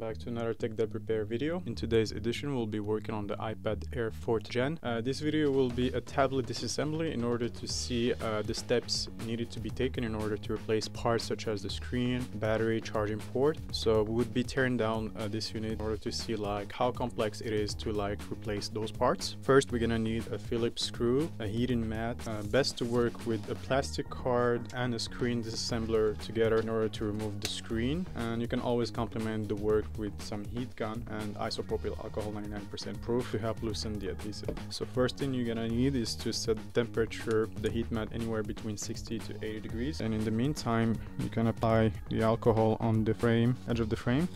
Welcome back to another TEKDEP repair video. In today's edition, we'll be working on the iPad Air 4th Gen. This video will be a tablet disassembly in order to see the steps needed to be taken in order to replace parts such as the screen, battery, charging port. So we would be tearing down this unit in order to see like how complex it is to like replace those parts. First, we're gonna need a Phillips screw, a heating mat. Best to work with a plastic card and a screen disassembler together in order to remove the screen. And you can always complement the work with some heat gun and isopropyl alcohol 99% proof to help loosen the adhesive. So first thing you're gonna need is to set the temperature of the heat mat anywhere between 60 to 80 degrees, and in the meantime you can apply the alcohol on the frame, edge of the frame.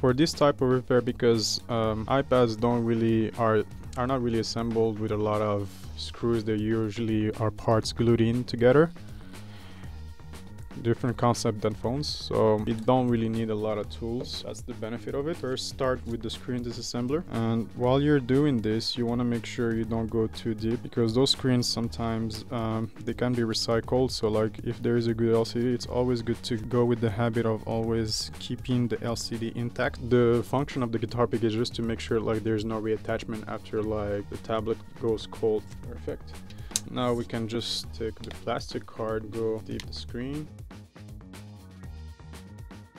For this type of repair, because iPads are not really assembled with a lot of screws, they usually are parts glued in together. Different concept than phones, so it don't really need a lot of tools. That's the benefit of it. First, start with the screen disassembler, and while you're doing this you want to make sure you don't go too deep, because those screens sometimes they can be recycled. So like if there is a good LCD, it's always good to go with the habit of always keeping the LCD intact. The function of the guitar pick is just to make sure like there's no reattachment after like the tablet goes cold. Perfect. Now we can just take the plastic card, go deep the screen.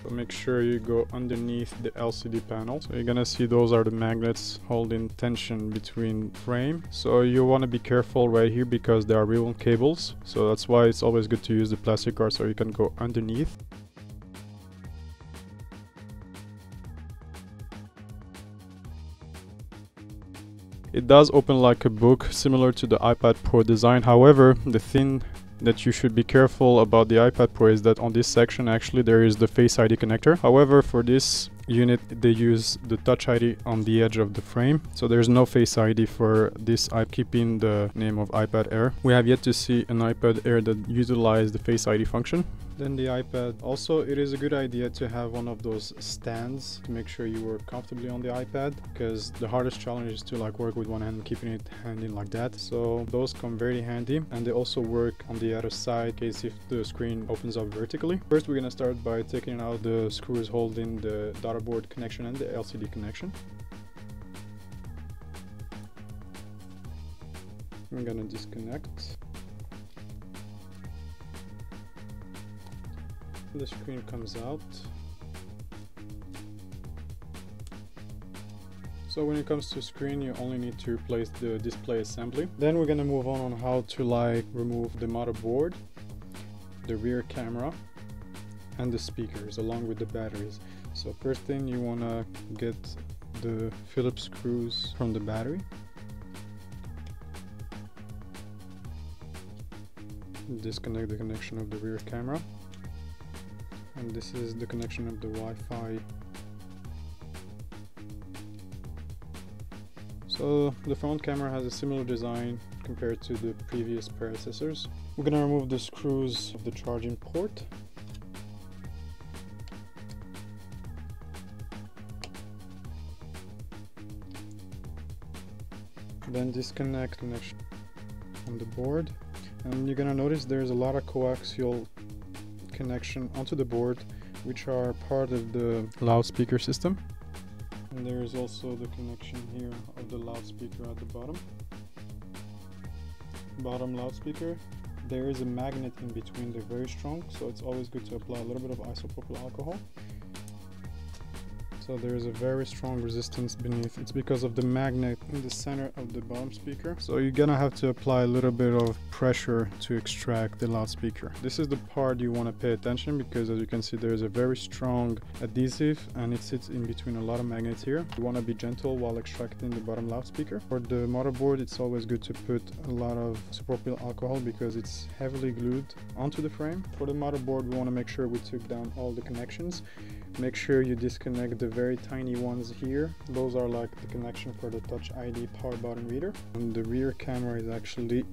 So make sure you go underneath the LCD panel. So you're gonna see those are the magnets holding tension between frame. So you wanna be careful right here because there are ribbon cables. So that's why it's always good to use the plastic card so you can go underneath. It does open like a book, similar to the iPad Pro design. However, the thing that you should be careful about the iPad Pro is that on this section actually there is the Face ID connector. However, for this unit they use the Touch ID on the edge of the frame, so there's no Face ID for this. I'm keeping the name of iPad Air. We have yet to see an iPad Air that utilized the Face ID function. Then the iPad, also it is a good idea to have one of those stands to make sure you work comfortably on the iPad, because the hardest challenge is to like work with one hand, keeping it handy like that. So those come very handy, and they also work on the other side in case if the screen opens up vertically. First we're gonna start by taking out the screws holding the board connection and the LCD connection. I'm gonna disconnect. The screen comes out. So when it comes to screen, you only need to replace the display assembly. Then we're gonna move on how to like remove the motherboard, the rear camera, and the speakers along with the batteries. So first thing, you want to get the Phillips screws from the battery. Disconnect the connection of the rear camera, and this is the connection of the Wi-Fi. So the front camera has a similar design compared to the previous predecessors. We're going to remove the screws of the charging port. Then disconnect connection on the board, and you're gonna notice there's a lot of coaxial connection onto the board, which are part of the loudspeaker system. And there is also the connection here of the loudspeaker at the bottom loudspeaker. There is a magnet in between, they're very strong, so it's always good to apply a little bit of isopropyl alcohol. So there is a very strong resistance beneath. It's because of the magnet in the center of the bottom speaker. So you're gonna have to apply a little bit of pressure to extract the loudspeaker. This is the part you want to pay attention, because as you can see there is a very strong adhesive and it sits in between a lot of magnets here. You want to be gentle while extracting the bottom loudspeaker. For the motherboard, it's always good to put a lot of isopropyl alcohol because it's heavily glued onto the frame. For the motherboard, we want to make sure we took down all the connections. Make sure you disconnect the very tiny ones here. Those are like the connection for the Touch ID power button reader. And the rear camera is actually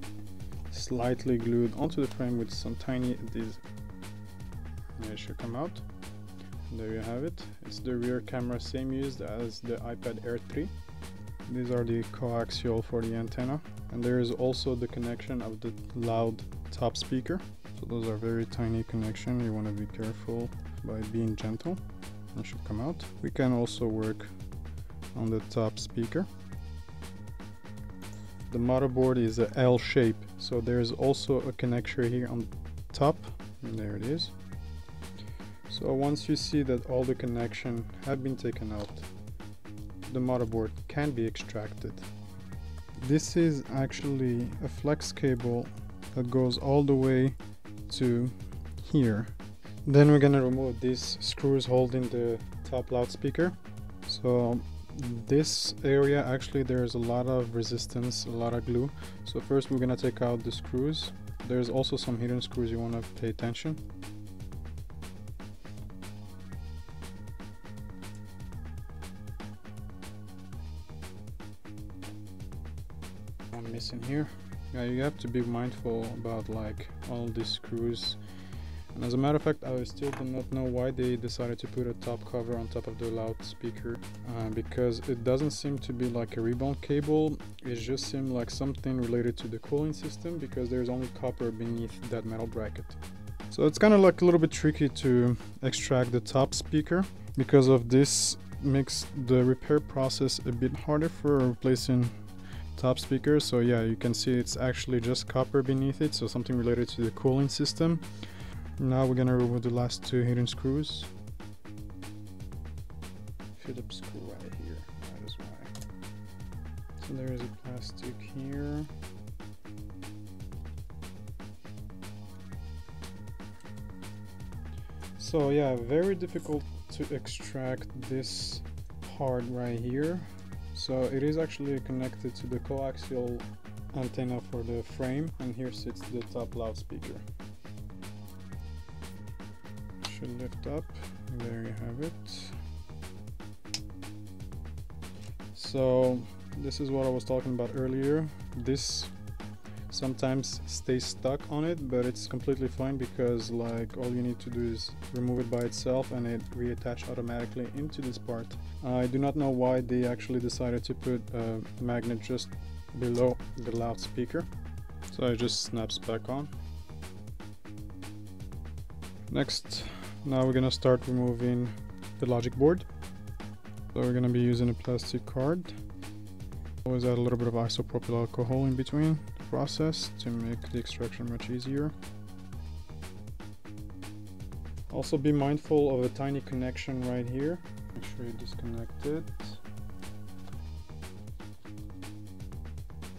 slightly glued onto the frame with some tiny adhesive. It should come out. And there you have it. It's the rear camera, same used as the iPad Air 3. These are the coaxial for the antenna. And there is also the connection of the loud top speaker. So those are very tiny connection. You want to be careful by being gentle. That should come out. We can also work on the top speaker. The motherboard is an L shape, so there's also a connector here on top, and there it is. So once you see that all the connection have been taken out, the motherboard can be extracted. This is actually a flex cable that goes all the way to here. Then we're gonna remove these screws holding the top loudspeaker. So this area, actually there's a lot of resistance, a lot of glue. So first we're gonna take out the screws. There's also some hidden screws you want to pay attention. I'm missing here. Yeah, you have to be mindful about like all these screws. And as a matter of fact, I still do not know why they decided to put a top cover on top of the loudspeaker, because it doesn't seem to be like a rebound cable. It just seemed like something related to the cooling system, because there's only copper beneath that metal bracket. So it's kind of like a little bit tricky to extract the top speaker because of this. Makes the repair process a bit harder for replacing top speaker. So yeah, you can see it's actually just copper beneath it, so something related to the cooling system. Now we're gonna remove the last two hidden screws. Phillips screw right here, that is why. So there is a plastic here. So yeah, very difficult to extract this part right here. So it is actually connected to the coaxial antenna for the frame, and here sits the top loudspeaker. Lift up, there you have it. So this is what I was talking about earlier. This sometimes stays stuck on it, but it's completely fine because like all you need to do is remove it by itself and it reattaches automatically into this part. I do not know why they actually decided to put a magnet just below the loudspeaker, so it just snaps back on. Next, now we're gonna start removing the logic board. So we're gonna be using a plastic card. Always add a little bit of isopropyl alcohol in between the process to make the extraction much easier. Also be mindful of a tiny connection right here. Make sure you disconnect it.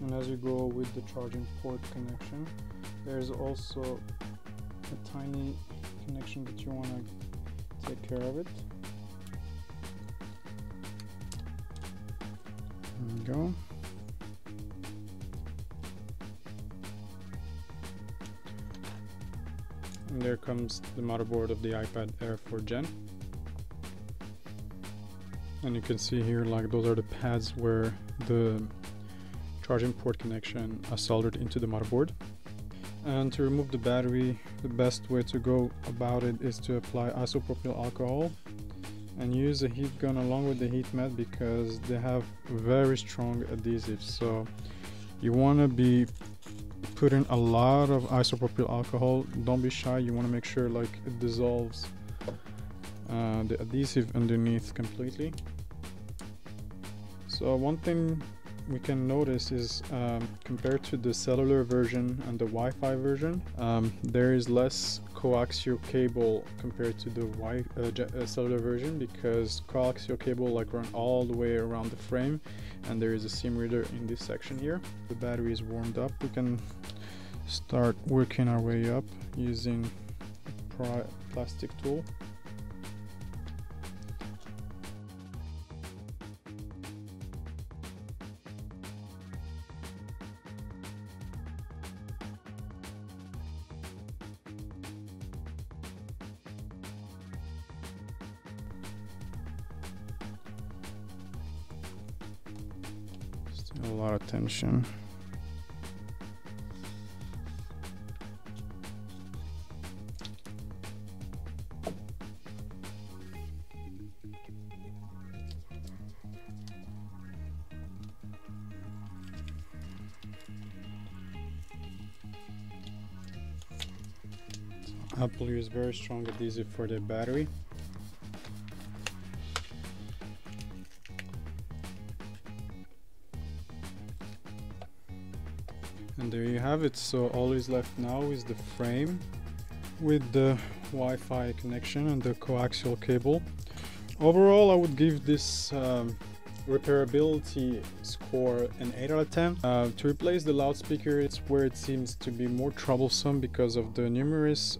And as you go with the charging port connection, there's also a tiny connection that you want to take care of it. There we go. And there comes the motherboard of the iPad Air 4th Gen. And you can see here, like those are the pads where the charging port connection is soldered into the motherboard. And to remove the battery, the best way to go about it is to apply isopropyl alcohol and use a heat gun along with the heat mat, because they have very strong adhesives. So you want to be putting a lot of isopropyl alcohol. Don't be shy, you want to make sure like it dissolves the adhesive underneath completely. So one thing we can notice is compared to the cellular version and the Wi-Fi version, there is less coaxial cable compared to the cellular version, because coaxial cable like run all the way around the frame, and there is a SIM reader in this section here. The battery is warmed up. We can start working our way up using a plastic tool. A lot of tension. Apple uses very strong adhesive for their battery. And there you have it. So all is left now is the frame with the Wi-Fi connection and the coaxial cable. Overall, I would give this repairability score an 8 out of 10. To replace the loudspeaker, it's where it seems to be more troublesome because of the numerous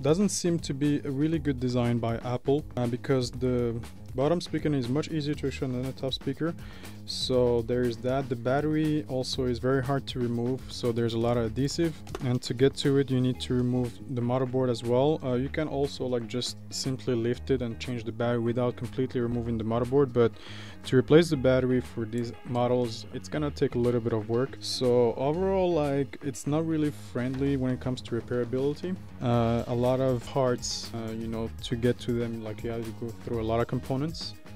doesn't seem to be a really good design by Apple, because the bottom speaker is much easier to action than the top speaker, so there is that. The battery also is very hard to remove, so there's a lot of adhesive, and to get to it you need to remove the motherboard as well. You can also like just simply lift it and change the battery without completely removing the motherboard, but to replace the battery for these models it's gonna take a little bit of work. So overall, like, it's not really friendly when it comes to repairability. A lot of parts, you know, to get to them, like you have to go through a lot of components.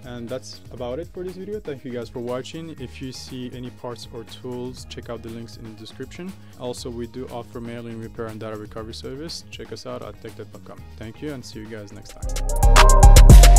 And that's about it for this video. Thank you guys for watching. If you see any parts or tools, check out the links in the description. Also, we do offer mailing, repair and data recovery service. Check us out at tekdep.com. Thank you and see you guys next time.